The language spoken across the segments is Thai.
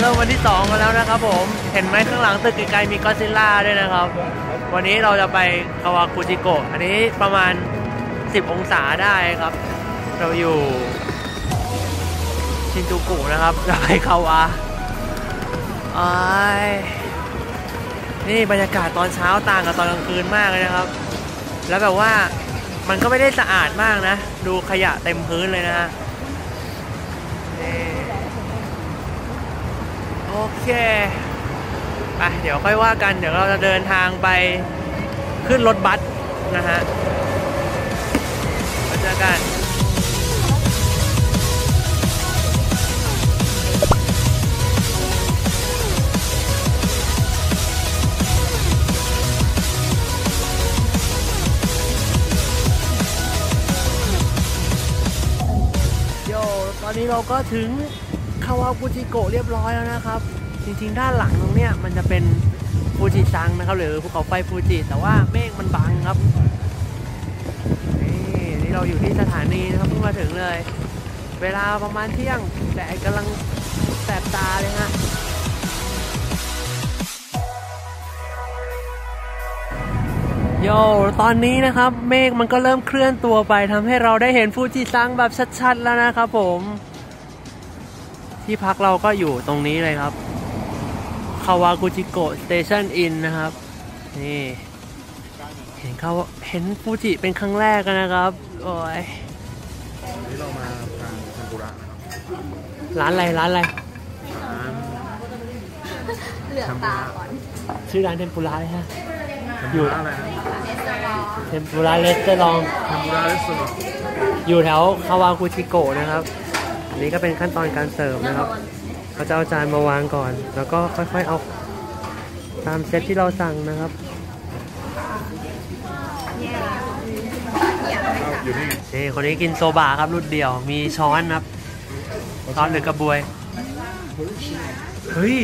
เริ่มวันที่2กันแล้วนะครับผมเห็นไหมข้างหลังตึกไกลๆมีก็อดซิลล่าด้วยนะครับวันนี้เราจะไปคาวาคุจิโกะอันนี้ประมาณ10องศาได้ครับเราอยู่ชินจูกุนะครับเราไปคาวานี่บรรยากาศตอนเช้าต่างกับตอนกลางคืนมากเลยนะครับแล้วแบบว่ามันก็ไม่ได้สะอาดมากนะดูขยะเต็มพื้นเลยนะฮะโอเคไปเดี๋ยวค่อยว่ากันเดี๋ยวเราจะเดินทางไปขึ้นรถบัสนะฮะมาเจอกันตอนนี้เราก็ถึงคาวาคุจิโกะเรียบร้อยแล้วนะครับจริงๆด้านหลังตรงเนี้ยมันจะเป็นฟูจิซังนะครับหรือภูเขาไฟฟูจิแต่ว่าเมฆมันบังครับนี่เราอยู่ที่สถานีนะครับเพิ่งมาถึงเลยเวลาประมาณเที่ยงแต่กำลังแสบตาเลยฮะโยตอนนี้นะครับเมฆมันก็เริ่มเคลื่อนตัวไปทำให้เราได้เห็นฟูจิซังแบบชัดๆแล้วนะครับผมที่พักเราก็อยู่ตรงนี้เลยครับคาวาคุจิโกะสเตชันอินนะครับนี่เห็นฟูจิเป็นครั้งแรกนะครับโอ้ยนี่เรามาทางซากุระนะครับร้านอะไรเหลือตาก่อนชื่อร้านเทมปุระเลยฮะอยู่อะไรนะเทมปุระเลสเตอร์ลองอยู่แถวคาวาคุจิโกะนะครับอันนี้ก็เป็นขั้นตอนการเสิร์ฟนะครับเขาจะเอาจานมาวางก่อนแล้วก็ค่อยๆเอาตามเซตที่เราสั่งนะครับนี่คนนี้กินโซบะครับรุ่นเดียวมีช้อนครับช้อนหรือกระบวยเฮ้ย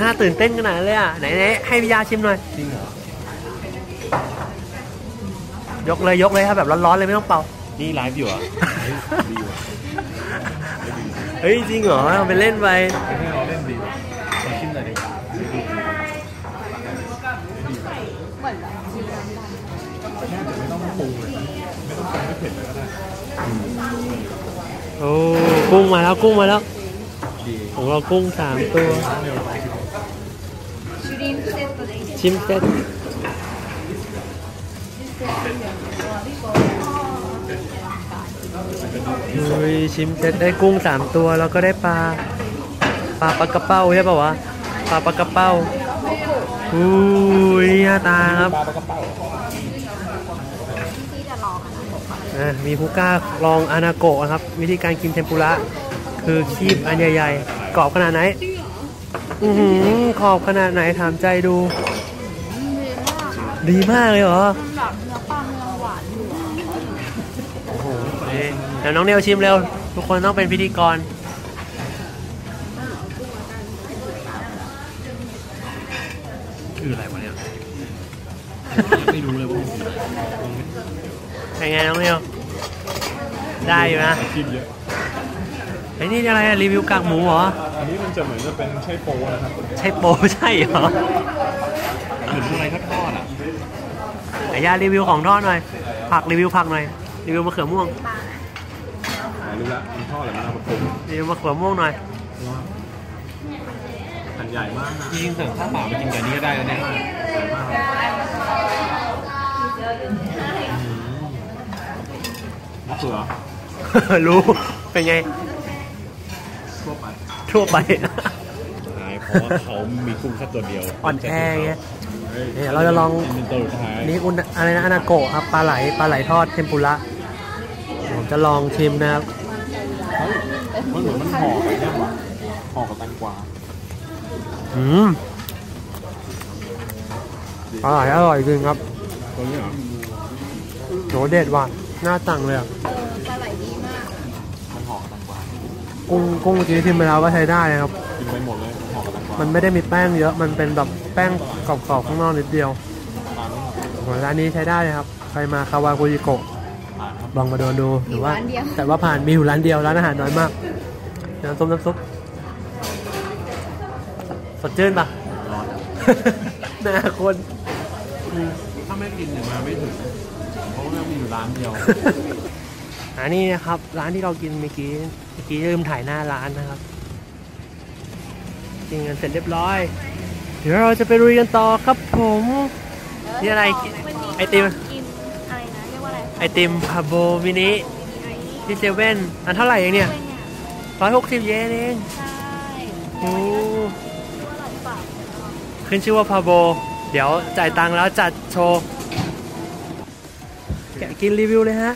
น่าตื่นเต้นขนาดเลยอ่ะไหนๆให้พี่ยาชิมหน่อยจริงเหรอยกเลยครับแบบร้อนๆเลยไม่ต้องเป่านี่ไลฟ์อยู่อ่ะเฮ้ยจริงเหรอเอาไปเล่นไปเล่นดีชิมหน่อยดิไม่ต้องปรุงเลยไม่ต้องปรุงไม่เผ็ดเลยก็ได้โอ้กุ้งมาแล้วของเรากุ้ง3ตัวชิมเซ็ตชิมเสร็จได้กุ้ง3ตัวแล้วก็ได้ปลากระเป้าใช่ป่าววะปลากระเป้าอุ้ยหน้าตาครับมีฮุก้าลองอานาโกะครับวิธีการกินเทมปุระคือคีบอันใหญ่ๆกรอบขนาดไหนขอบขนาดไหนถามใจดูดีมากเลยเหรอเดี๋ยวน้องเนวชิมเร็วทุกคนต้องเป็นพิธีกรคืออะไรวะเนี่ยไม่รู้เลยว่าเป็นไงน้องเนวได้อยู่นะไอ้นี่อะไรรีวิวกากหมูเหรออันนี้มันจะเหมือนจะเป็นใช่โปนะครับใช่โปใช่เหรอเหมือนอะไรทอดอ่ะไอ้ยารีวิวของทอดหน่อยผักรีวิวผักหน่อยรีวิวมะเขือม่วงรู้ละมันทอดอะไรมาผสมรีวิวมะเขือม่วงหน่อยอันใหญ่มากจริงๆเสิร์ฟข้าวเปล่าไปกินกับนี้ก็ได้แล้วเนี่ยมะเขือรู้เป็นไงทั่วไปหายเพราะว่าเขามีกุ้งแค่ตัวเดียวอ่อนแอไงเนี่ยเราจะลองนี่คุณอะไรนะอานาโกะครับปลาไหลทอดเทมปุระผมจะลองชิมนะครับมันเหมือนมันห่อไปเนี่ยห่อกับแตงกวาอร่อยจริงครับตัวนี้เหรอโหเด็ดว่ะน่าสั่งเลยปลาไหลดีมากมันห่อกับแตงกวากุ้งเมื่อกี้ชิมไปแล้วก็ใช้ได้นะครับกินไปหมดเลยมันไม่ได้มีแป้งเยอะมันเป็นแบบแป้งกรอบๆข้างนอกนิดเดียวร้านนี้ใช้ได้นะครับใครมาคาวาคุจิโกะลองมาดูหรือว่าแต่ว่าผ่านมีอยู่ร้านเดียวร้านอาหารน้อยมากน้ำซุป สดชื่นปะหน้าคนถ้าไม่กินเนี่ยมาไม่ถึงเพราะว่ามีอยู่ร้านเดียวอันนี้นะครับร้านที่เรากินเมื่อกี้ลืมถ่ายหน้าร้านนะครับกินกันเสร็จเรียบร้อยเดี๋ยวเราจะไปลุยกันต่อครับผมนี่อะไรไอติมอะไรนะเรียกว่าอะไรไอติมพาโบมินิที่เซเว่นอันเท่าไหร่เนี่ย160 เยนเองโอ้ขึ้นชื่อว่าพาโบเดี๋ยวจ่ายตังค์แล้วจัดโชว์แกะกินรีวิวเลยฮะ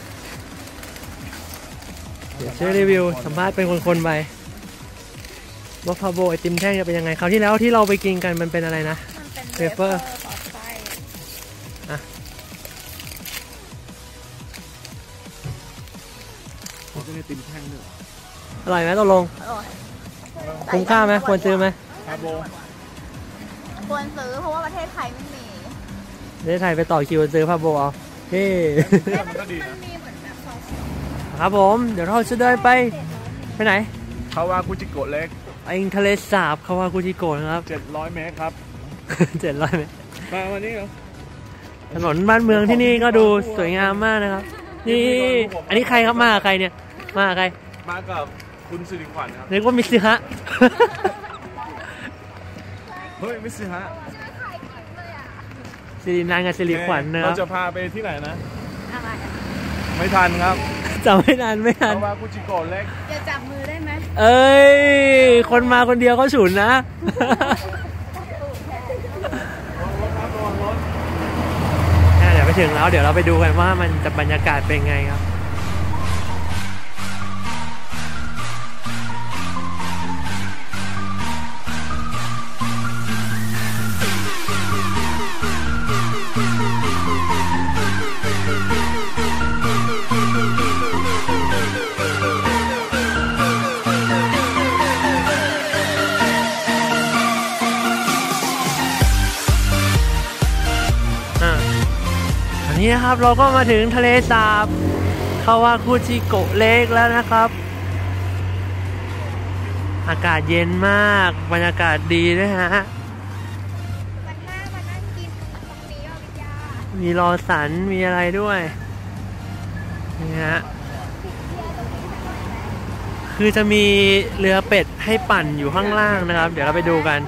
เดี๋ยวช่วยรีวิวสัมภาษณ์เป็นคนๆไปว่าพาโบไอติมแท่งจะเป็นยังไงคราวที่แล้วที่เราไปกินกันมันเป็นอะไรนะเวเฟอร์เขาจะไอติมแท่งเนอะอร่อยไหมตกลงคุ้มค่าไหมควรซื้อไหมพาโบควรซื้อเพราะว่าประเทศไทยไม่มีประเทศไทยไปต่อคิวซื้อพาโบเอาเฮ้ครับผมเดี๋ยวเราจะเดินไปไหนคาวากุจิโกะเล็กไอ้ทะเลสาบคาวากุจิโกะนะครับ700 เมตรครับ700 เมตรมาวันนี้เหรอถนนบ้านเมืองที่นี่ก็ดูสวยงามมากนะครับนี่อันนี้ใครครับมาใครเนี่ยมาใครมากับคุณสิริขวัญครับเรียกว่ามิซึฮะเฮ้ยมิซึฮะสิรินางกับสิริขวัญนะครับเราจะพาไปที่ไหนนะไม่ทันครับจับไม่นานคาวากุจิโกะเล็กอย่าจับมือได้ไหมเอ้ยคนมาคนเดียวก็ฉุนนะเดี๋ยวไปถึงแล้วเดี๋ยวเราไปดูกันว่ามันจะบรรยากาศเป็นไงครับนี่นะครับเราก็มาถึงทะเลสาบคาวากุจิโกะเล็กแล้วนะครับอากาศเย็นมากบรรยากาศดีด้วยฮะมีรอสันมีอะไรด้วยนี่ฮะคือจะมีเรือเป็ดให้ปั่นอยู่ข้างล่างนะครับเดี๋ยวเราไปดูกัน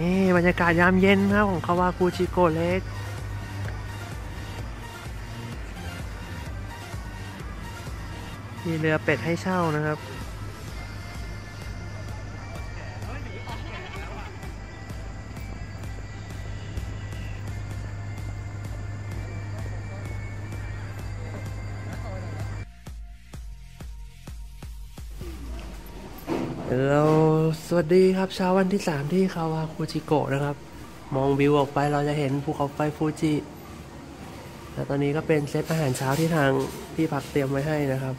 นี่บรรยากาศยามเย็นครับของคาวากุจิโกะเล็กมีเรือเป็ดให้เช่านะครับเราสวัสดีครับเช้าวันที่3ที่คาวากุจิโกะนะครับมองวิวออกไปเราจะเห็นภูเขาไฟฟูจิแต่ตอนนี้ก็เป็นเซตอาหารเช้าที่ทางที่พักเตรียมไว้ให้นะครับ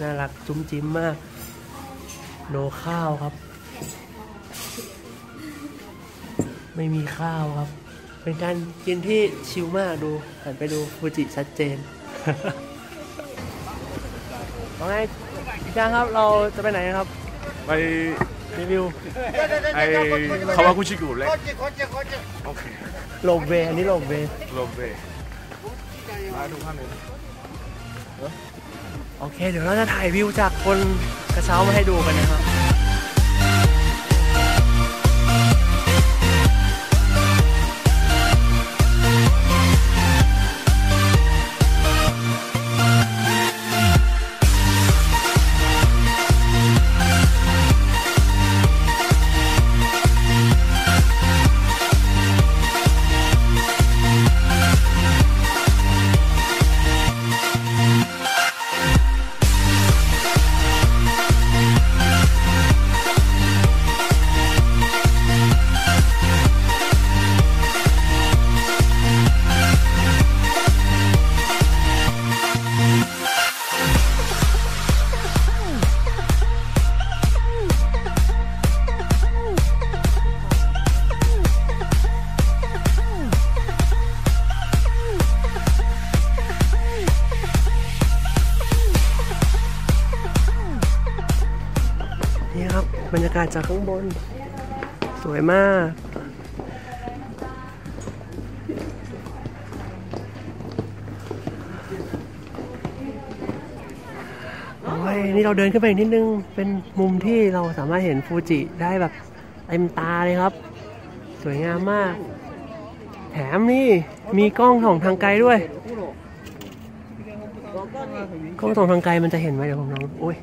น่ารักจุ้มจิ้มมากโนข้าวครับไม่มีข้าวครับเป็นการกินที่ชิลมากดูหันไปดูฟูจิชัดเจนว่าไงพี่จ้างครับเราจะไปไหนครับไปรีวิวไอคาวากุจิโกะเล็กโอเคโลเบอันนี้โลเบมาดูข้างหนึ่งโอเคเดี๋ยวเราจะถ่ายวิวจากคนกระเช้ามาให้ดูกันนะครับ าศจากข้างบนสวยมากโอ้ยนี่เราเดินขึ้นไปอีกนิดนึงเป็นมุมที่เราสามารถเห็นฟูจิได้แบบเต็มตาเลยครับสวยงามมากแถมนี่มีกล้องส่องทางไกลด้วยกล้องส่องทางไกลมันจะเห็นไหมเดี๋ยวผมลองโอ้ย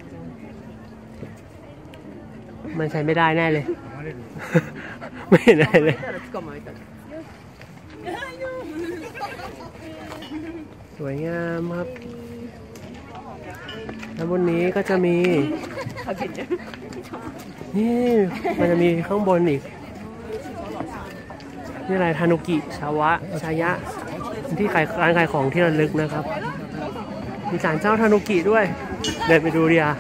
มันใช้ไม่ได้แน่เลย ไม่เห็นอะไรเลยสวยงามครับแล้วบนนี้ก็จะมีนี่มันจะมีข้างบนอีกนี่อะไรทานุกิชาวะชายะที่ขายร้านขายของที่ระลึกนะครับมีศาลเจ้าทานุกิด้วยเดินไปดูดิอ่ะ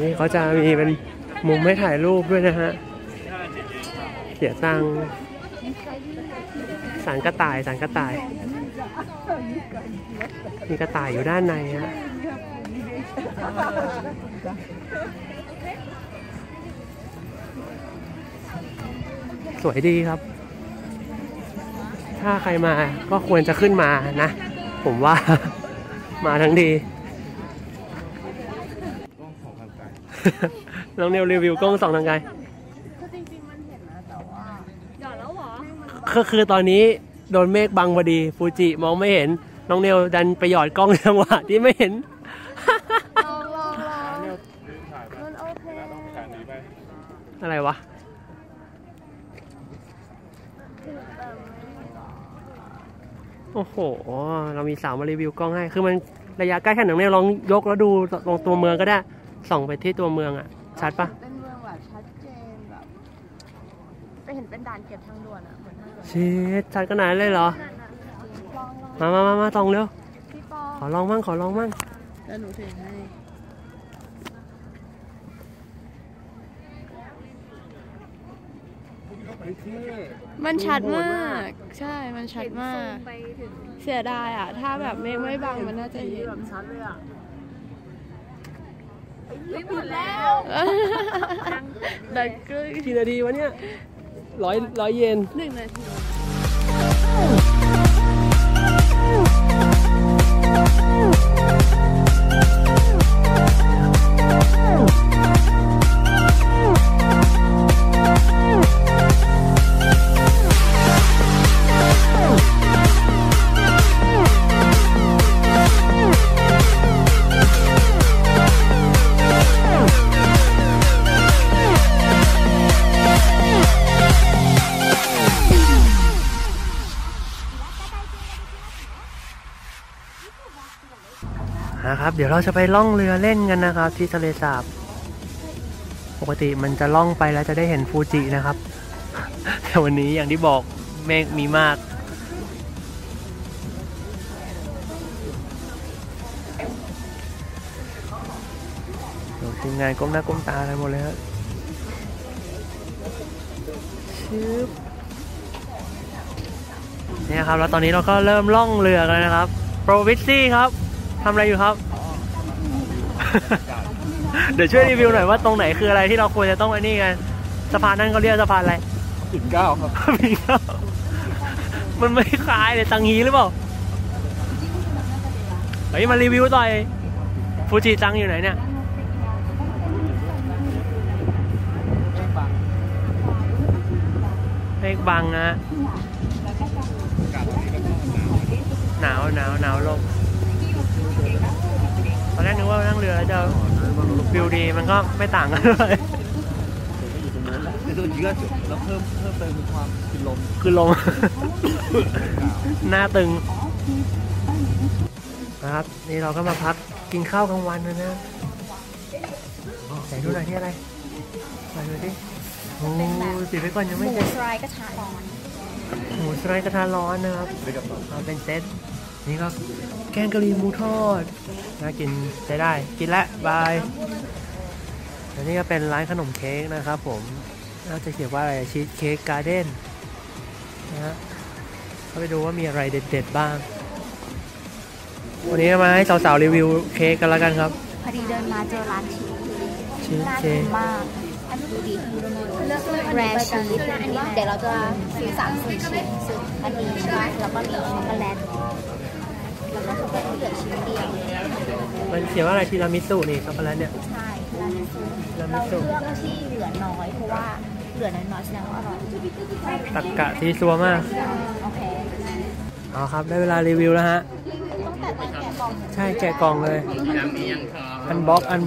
นี่เขาจะมีเป็นมุมให้ถ่ายรูปด้วยนะฮะเสียตังค์ศาลกระต่ายศาลกระต่ายมีกระต่ายอยู่ด้านในฮะสวยดีครับถ้าใครมาก็ควรจะขึ้นมานะผมว่ามาทั้งดีลองเนวรีวิวกล้องส่องทางไกลคือตอนนี้โดนเมฆบังพอดีฟูจิมองไม่เห็นน้องเนวดันไปหยอดกล้องจังหวะที่ไม่เห็นอะไรวะโอ้โหเรามีสาวมารีวิวกล้องให้คือมันระยะใกล้แค่หนึ่งเนี่ยลองยกแล้วดูลงตัวเมืองก็ได้ส่องไปที่ตัวเมืองอ่ะชัดปะเป็นเมืองแบบชัดเจนแบบไปเห็นเป็นด่านเก็บทางด่วนอ่ะเหมือนทางด่วนเชดชัดขนาดเลยเหรอมาตองเร็วขอลองมั่งขอลองมั่งแล้วหนูถือให้มันชัดมากใช่มันชัดมากเสียดายอ่ะถ้าแบบไม่บังมันน่าจะเห็นชัดเลยอ่ะรีบหมดแล้วได้กี่นาทีวะเนี่ยร้อยเยน1 นาทีนะครับเดี๋ยวเราจะไปล่องเรือเล่นกันนะครับที่ทะเลสาบปกติมันจะล่องไปแล้วจะได้เห็นฟูจินะครับแต่วันนี้อย่างที่บอกเมฆมีมากทีมงานก้มหน้าก้มตาอะไรหมดเลยฮะเนี่ยครับแล้วตอนนี้เราก็เริ่มล่องเรือกันนะครับโปรวิซี่ครับทำอะไรอยู่ครับ เดี๋ยวช่วยรีวิวหน่อยว่าตรงไหนคืออะไรที่เราควรจะต้องไอ้นี่กันสะพานนั่นเขาเรียกสะพานอะไรปิ่น 9ครับ ปิ่น 9มันไม่คล้ายเลยตังฮีหรือเปล่าเฮ้ยมารีวิวต่อยฟูจิจังอยู่ไหนเนี่ยเมฆบังนะหนาวลงตอนแรกนึกว่านั่งเรือแล้วจะฟิลดีมันก็ไม่ต่างกันเลยตัวนี้ก็แล้วเพิ่มเติมความคือลมหน้าตึงนะครับนี่เราก็มาพักกินข้าวกลางวันนะนะใส่ดูหน่อยที่อะไรใส่ดูดิโอ้ติดไว้ก่อนยังไม่เสร็จหมูสไลด์กระทะร้อนนะครับเอาเป็นเซตนี่ก็แกงกะหรี่หมูทอดน่ากินใช้ได้กินละบายอันนี้ก็เป็นร้านขนมเค้กนะครับผมน่าจะเขียนว่าอะไรชีสเค้กการ์เด้นนะฮะเข้าไปดูว่ามีอะไรเด็ดๆบ้างวันนี้มาให้สาวๆรีวิวเค้กกันแล้วกันครับ พอดีเดินมาเจอร้านชีสน่ากินมากอันนี้ดีแรชีสอันนี้เดี๋ยวเราจะซื้อ3 ชิ้นอันนี้ใช่ไหมแล้วก็มีช็อกโกแลตแล้วก็ช็อกโกแลตเหลือชิ้นเดียวมันเขียนว่าอะไรทีรามิสุนี่ช็อกโกแลตเนี่ยใช่ทีรามิสุเราเลือกที่เหลือน้อยเพราะว่าเหลือน้อยแสดงว่าอร่อยตรรกะที่ซัวมากโอเคเอาครับได้เวลารีวิวแล้วฮะใช่แกะกล่องเลยอันบ็อกเห็นเร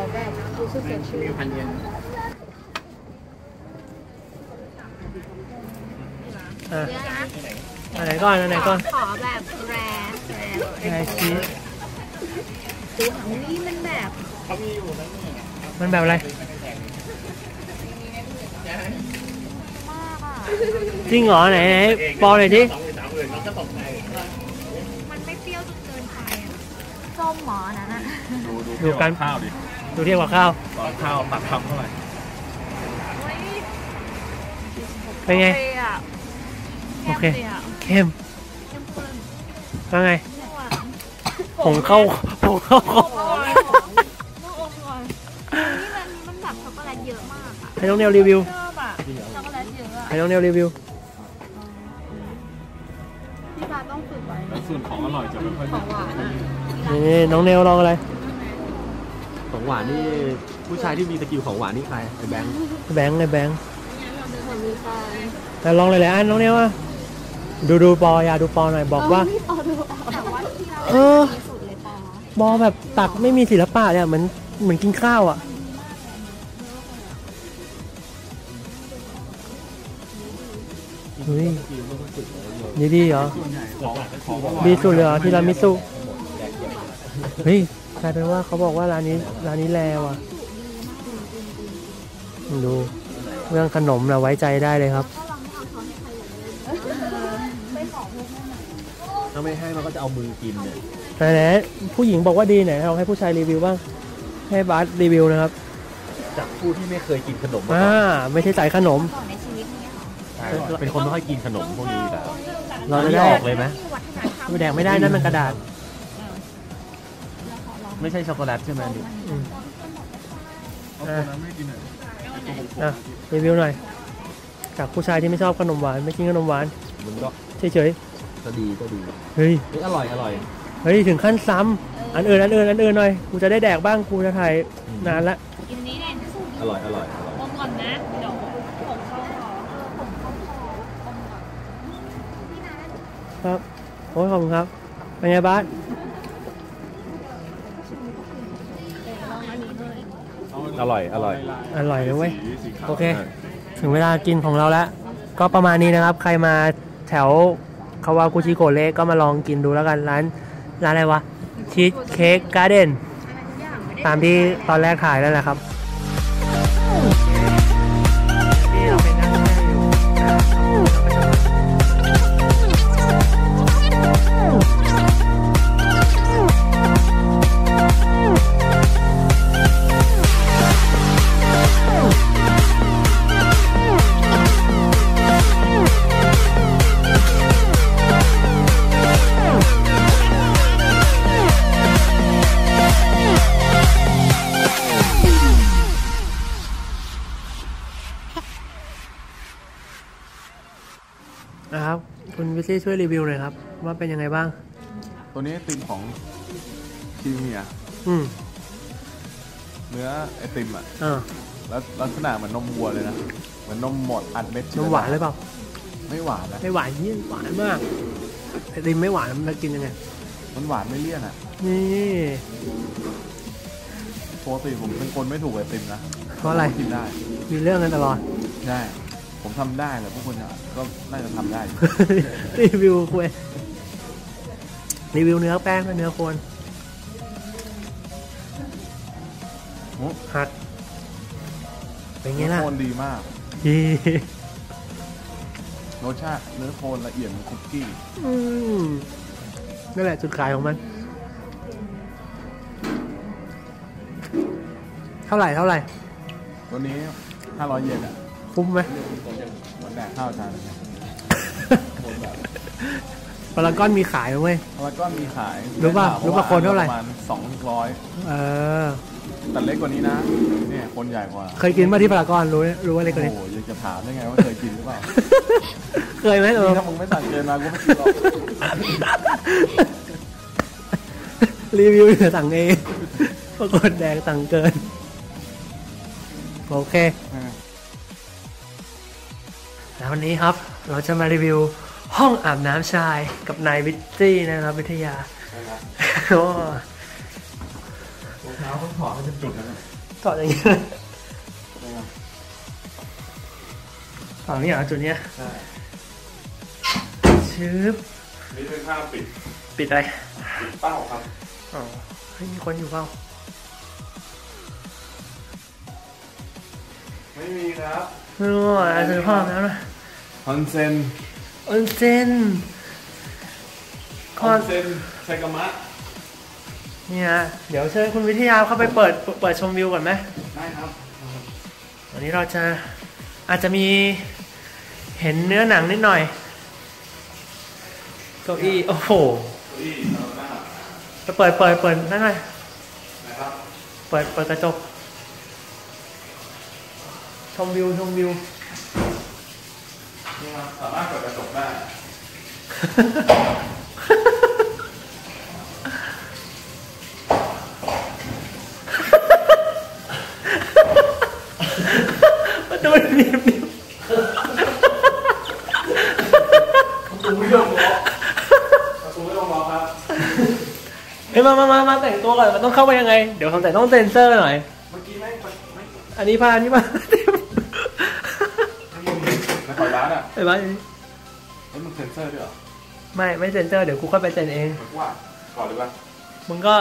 าแบบรู้สึกเสียชื่ออะไรก่อนขอแบบแรชีสตัวของนี่มันแบบมันแบบอะไรจริงเหรอไหนปอเลยดิมันไม่เปรี้ยวจนเกินไปส้มหมอนะดูการข้าวดิดูเทียบกับข้าวตักคำเท่าไหร่เป็นไงโอเคเข้มว่าไงผมเข้ามันแบบช็อกโกแลตเยอะมากค่ะให้น้องเนลรีวิวพี่ปาต้องฝึกไว้ส่วนของอร่อยจะไม่ค่อยของหวานนี่น้องเนลลองอะไรของหวานนี่ผู้ชายที่มีตะกิวของหวานนี่ใครไอ้แบงค์แต่ลองหลายๆอันน้องเนลว่าดูปอหน่อยบอกว่าบอแบบตักไม่มีศิลปะเนี่ยเหมือนกินข้าวอ่ะนี่ดีเหรอดีสุดเลยเหรอทีรามิสุเฮ้ยกลายเป็นว่าเขาบอกว่าร้านนี้แลว่ะดูเรื่องขนมเราไว้ใจได้เลยครับถ้าไม่ให้มันก็จะเอามือกินเนี่ยแต่ไหนผู้หญิงบอกว่าดีไหนลองให้ผู้ชายรีวิวบ้างให้บาสรีวิวนะครับจากผู้ที่ไม่เคยกินขนมมาไม่ใช่สายขนมเป็นคนไม่ค่อยกินขนมพวกนี้แต่เราไม่ได้ออกเลยไหมไม่แดงไม่ได้นั่นมันกระดาษไม่ใช่ช็อกโกแลตใช่ไหมดิรีวิวหน่อยจากผู้ชายที่ไม่ชอบขนมหวานไม่กินขนมหวานเฉยๆก็ดีเฮ้ยอร่อยเฮ้ยถึงขั้นซ้ำอันอื่นหน่อยกูจะได้แดกบ้างกูจะถ่ายนานละกินนี้แน่อร่อยอมก่อนนะเดี๋ยวผมเข้าครับโอ้ยขอบคุณครับเป็นไงบ้านอร่อยเลยเว้ยโอเคถึงเวลากินของเราแล้วก็ประมาณนี้นะครับใครมาแถวคาวากุจิโกเละก็มาลองกินดูแล้วกันร้านอะไรวะชีสเค้กการ์เด้นตามที่ตอนแรกถ่ายนั่นแหละครับนะครับคุณวิซี่ช่วยรีวิวเลยครับว่าเป็นยังไงบ้างตัวนี้ไอติมของคีเมียเนื้อไอติมอ่ะแล้วลักษณะเหมือนนมวัวเลยนะเหมือนนมหมดอัดเม็ดนมหวานเลยเปล่าไม่หวานนะไม่หวานยิ่งหวานมากไอติมไม่หวานมันกินยังไงมันหวานไม่เลี่ยนอ่ะนี่ปกติผมเป็นคนไม่ถูกไอติมนะเพราะอะไรกินได้มีเรื่องกันตลอดได้ผมทำได้แหละพวกคนก็น่าจะทำได้รีวิวคุยรีวิวเนื้อแป้งและเนื้อโคนหักเป็นไงล่ะโคนดีมากรสชาติเนื้อโคนละเอียดเหมือนคุกกี้นั่นแหละจุดขายของมันเท่าไหร่ตัวนี้500 เยนอ่ะคุ้มไหมเหมือนแดกข้าวจาน พารากอนมีขายเว้ยพารากอนมีขายรู้ป่ะคนเท่าไหร่ประมาณ200แต่เล็กกว่านี้นะเนี่ยคนใหญ่กว่าเคยกินมาที่พารากอนรู้ว่าเล็กกว่านี้โอ้ยจะถามได้ไงว่าเคยกินหรือเปล่าเคยไหมถ้ามึงไม่สั่งเกินมากูไม่กินหรอกรีวิวเหลือสั่งเองปรากฏแดงสั่งเกินโอเคแล้ววันนี้ครับเราจะมารีวิวห้องอาบน้ำชายกับนายวิตตี้นะครับวิทยาโอ้รองเท้าเขาถอดให้เป็นจุดนะครับถอดอย่างนี้ถอดนี่เหรอจุดเนี้ยชืบนี่เป็นผ้าปิดอะไรปิดเป้าครับอ๋อไม่มีคนอยู่เป้าไม่มีครับไม่รู้อะไรจะภาพนั้นนะออนเซนไซกามะเนี่ยเดี๋ยวเชิญคุณวิทยาเข้าไปเปิดชมวิวก่อนไหมได้ครับวันนี้เราจะอาจจะมีเห็นเนื้อหนังนิดหน่อยเก้าอี้โอ้โหเก้าอี้เราหน้าจะเปิดนั่นหน่อยนะครับเปิดกระจกชมวิวนี่ครับสามารถเปิดกระจกได้ประตูนิ่มๆประตูไม่ต้องล็อกครับเฮ้ยมาแต่งตัวก่อนมันต้องเข้าไปยังไงเดี๋ยวทำแต่ต้องเซ็นเซอร์หน่อยเมื่อกี้ไม่อันนี้พานี่มาไอ้บ้านี่ไอ้มึงเซ็นเซอร์ด้วยเหรอไม่เซ็นเซอร์เดี๋ยวกูเข้าไปเซ็นเองว่าก่อนเลยป่ะมึงก็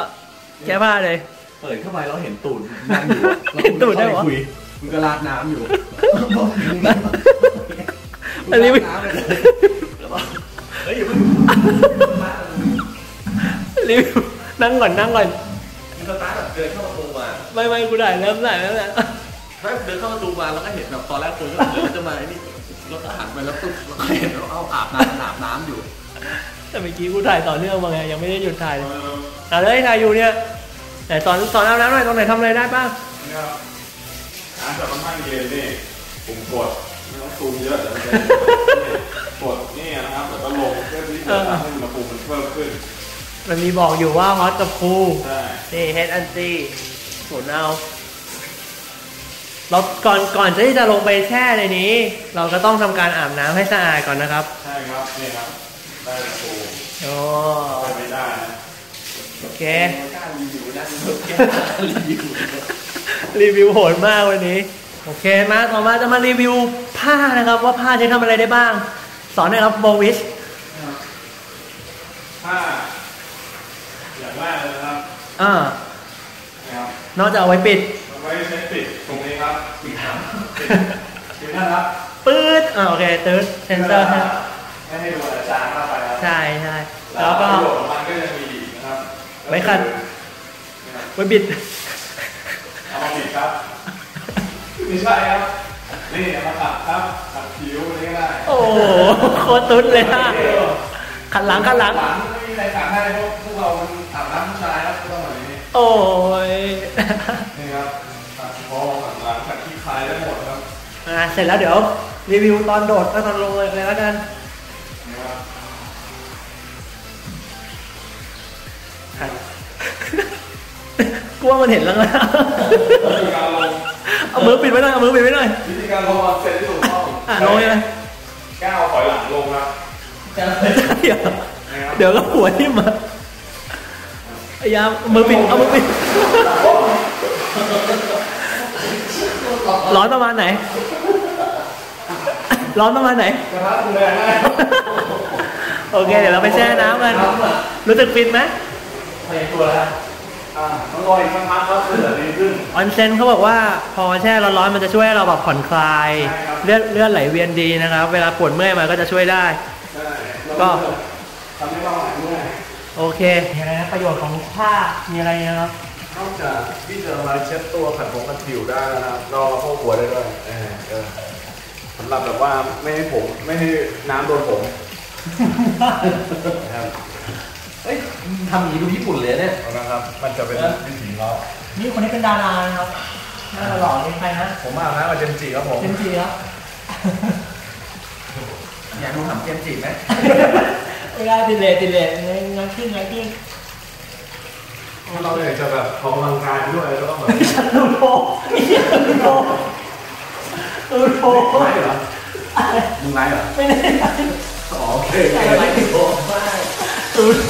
แก้ผ้าเลยเปิดเข้าไปแล้วเห็นตูดนั่งอยู่เห็นตูดได้หรอมึงก็ราดน้ำอยู่อันนี้ราดน้ำเลยเฮ้ยอย่ามึงรีวิวนั่งก่อนมึงก็ตาแบบเดินเข้าประตูมาไม่กูได้เริ่มได้ถ้าเดินเข้าประตูมาแล้วก็เห็นแบบตอนแรกคนก็เดินจะมาไอ้นี่แล้วก็หันไปแล้วตุ๊บแล้วเห็นแล้วเอาอาบน้ำอยู่แต่เมื่อกี้กูถ่ายต่อเนื่องมาไงยังไม่ได้หยุดถ่ายเลยอ่ะเลยถ่ายอยู่เนี่ยแต่ตอนอาบน้ำหน่อยตรงไหนทำอะไรได้บ้างเนี่ยอาบน้ำค่อนข้างเย็นนี่ผมกดไม่ต้องซูมเยอะแต่มันจะกดนี่นะครับแต่ก็ลงเพื่อที่จะให้อุณหภูมิมันเพิ่มขึ้นมันมีบอกอยู่ว่าฮอตกับคูลนี่เฮดอันตี้สูดเอาเราก่อนที่จะลงไปแช่ในนี้เราก็ต้องทำการอาบน้ำให้สะอาดก่อนนะครับใช่ครับนี่ครับได้แล้วโอ้โอ้ไม่ได้โอเครีวิวโหดมากวันนี้โอเคมาต่อมาจะมารีวิวผ้านะครับว่าผ้าจะทำอะไรได้บ้างสอนหน่อยครับโบวิชผ้าอย่างแรกเลยครับนอกจากเอาไว้ปิดใช้ติดตรงนี้ครับติดครับติดนะครับปื๊ดโอเคตึ๊ดเซนเซอร์ครับไม่ให้ดูอาจารย์เข้าไปครับใช่แล้วก็มันก็จะมีอีกนะครับไว้ขัดไว้บิดเอามาบิดครับไม่ใช่ครับนี่มาขัดครับขัดผิวนี่ก็ได้โอ้โหโคตรตุ้นเลยฮะขัดหลังไม่มีใครขัดให้พวกเราอาบน้ำผู้ชายครับต้องแบบนี้โอ้ยนี่ครับพอขัดขี้คายได้หมดครับเสร็จแล้วเดี๋ยวรีวิวตอนโดดตอนลงเลยแล้วกันกลัวมันเห็นแล้วนะเอามือปิดไว้หน่อยวิธีการลงออนเซ็นที่ถูกต้องลงยังไงก้าวถอยหลังลงครับเดี๋ยวก็หัวที่มาพยายามมือปิดร้อนประมาณไหนโอเคเดี๋ยวเราไปแช่น้ำกันรู้สึกฟินไหมไม่ตัวแล้วต้องรออีกสักพักครับเสือดีขึ้นออนเซ็นเขาบอกว่าพอแช่ร้อนๆมันจะช่วยเราแบบผ่อนคลายเลือดไหลเวียนดีนะครับเวลาปวดเมื่อยมาก็จะช่วยได้ก็ทำให้เราหายเมื่อยโอเคอะไรนะประโยชน์ของผ้ามีอะไรนะครับนอกจากที่จะมาเช็ดตัวขัดผมขัดผิวได้นะครับก็พกหัวได้ด้วยสำหรับแบบว่าไม่ให้น้ำโดนผม เอ้ยทำอย่างนี้ดูญี่ปุ่นเลยเนี่ยนะครับมันจะเป็นวิถีเรานี่คนนี้เป็นดารานะครับหน้าหล่อเป็นใครนะผมว่านะเจมจีครับผมเจมจีครับอยากดูหนังเจมจีไหมไม่ได้ติดเลยงั้นขึ้นถ้าเราอยากจะแบบออกกำลังกายด้วยแล้วก็แบบดูโพไม่เหรอมึงไลฟ์เหรอไม่ได้ไลฟ์โอเคไลฟ์ดูโพ